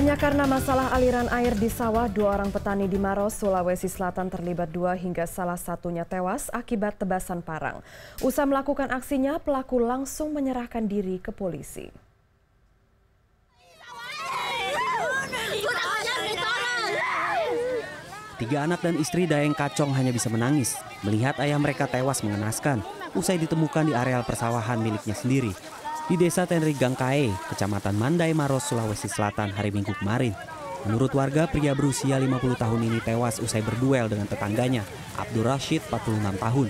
Hanya karena masalah aliran air di sawah, 2 orang petani di Maros, Sulawesi Selatan terlibat duel hingga salah satunya tewas akibat tebasan parang. Usai melakukan aksinya, pelaku langsung menyerahkan diri ke polisi. Tiga anak dan istri Daeng Kacong hanya bisa menangis melihat ayah mereka tewas mengenaskan usai ditemukan di areal persawahan miliknya sendiri. Di desa Tenri Gangkae, kecamatan Mandai, Maros, Sulawesi Selatan hari Minggu kemarin. Menurut warga, pria berusia 50 tahun ini tewas usai berduel dengan tetangganya, Abdur Rashid, 46 tahun.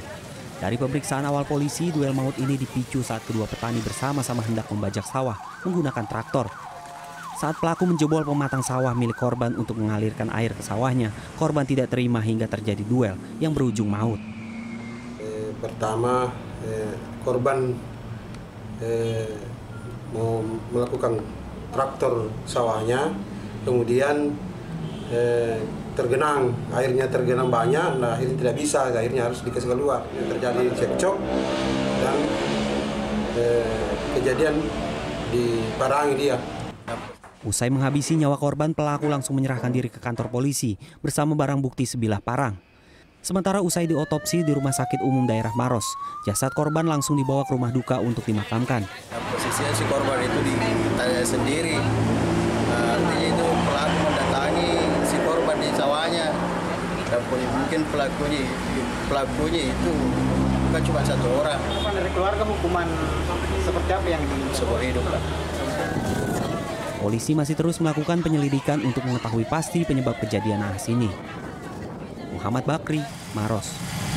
Dari pemeriksaan awal polisi, duel maut ini dipicu saat kedua petani bersama-sama hendak membajak sawah menggunakan traktor. Saat pelaku menjebol pematang sawah milik korban untuk mengalirkan air ke sawahnya, korban tidak terima hingga terjadi duel yang berujung maut. Pertama, korban mau melakukan traktor sawahnya, kemudian tergenang, airnya tergenang banyak, nah akhirnya tidak bisa, akhirnya harus dikasih keluar. Terjadi cekcok dan kejadian diparangi dia. Usai menghabisi nyawa korban, pelaku langsung menyerahkan diri ke kantor polisi bersama barang bukti sebilah parang. Sementara usai diotopsi di Rumah Sakit Umum Daerah Maros, jasad korban langsung dibawa ke rumah duka untuk dimakamkan. Posisinya si korban itu ditanya sendiri, artinya itu pelaku mendatangi si korban di sawahnya. Dan mungkin pelakunya itu bukan cuma 1 orang. Dari keluarga hukuman seperti apa yang seumur hidup lah. Polisi masih terus melakukan penyelidikan untuk mengetahui pasti penyebab kejadian nahas ini. Muhammad Bakri, Maros.